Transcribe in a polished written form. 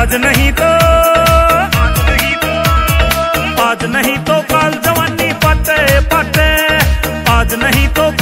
आज नहीं तो कल जवानी पते पते, आज नहीं तो